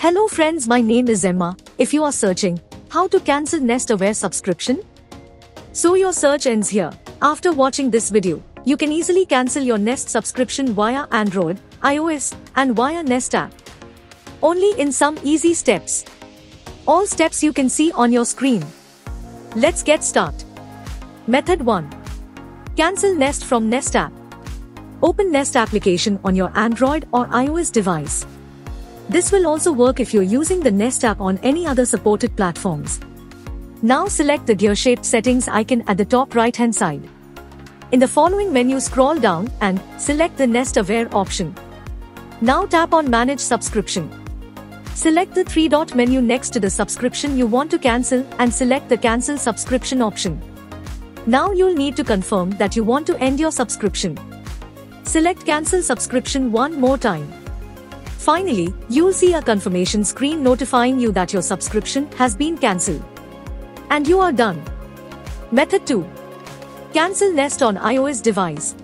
Hello friends, my name is Emma. If you are searching how to cancel Nest Aware subscription, so your search ends here. After watching this video, you can easily cancel your Nest subscription via Android, iOS, and via Nest app. Only in some easy steps. All steps you can see on your screen. Let's get started. Method 1. Cancel Nest from Nest app. Open Nest application on your Android or iOS device. This will also work if you're using the Nest app on any other supported platforms. Now select the gear-shaped settings icon at the top right-hand side. In the following menu, scroll down and select the Nest Aware option. Now tap on Manage Subscription. Select the three-dot menu next to the subscription you want to cancel and select the Cancel Subscription option. Now you'll need to confirm that you want to end your subscription. Select Cancel Subscription one more time. Finally, you'll see a confirmation screen notifying you that your subscription has been cancelled. And you are done. Method 2. Cancel Nest on iOS device.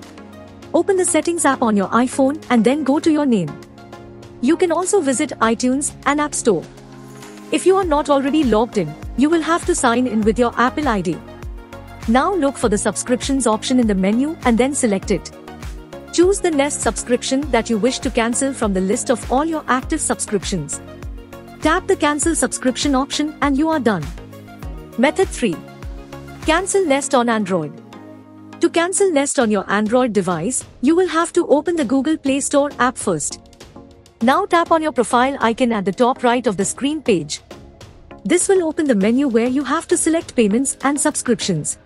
Open the Settings app on your iPhone and then go to your name. You can also visit iTunes and App Store. If you are not already logged in, you will have to sign in with your Apple ID. Now look for the Subscriptions option in the menu and then select it. Choose the Nest subscription that you wish to cancel from the list of all your active subscriptions. Tap the Cancel Subscription option and you are done. Method 3. Cancel Nest on Android. To cancel Nest on your Android device, you will have to open the Google Play Store app first. Now tap on your profile icon at the top right of the screen page. This will open the menu where you have to select Payments and Subscriptions.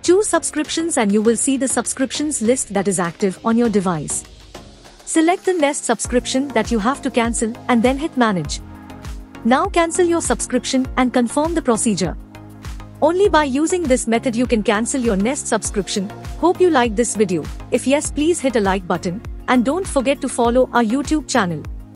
Choose Subscriptions and you will see the subscriptions list that is active on your device. Select the Nest subscription that you have to cancel and then hit Manage. Now cancel your subscription and confirm the procedure. Only by using this method you can cancel your Nest subscription. Hope you like this video. If yes, please hit a like button and don't forget to follow our YouTube channel.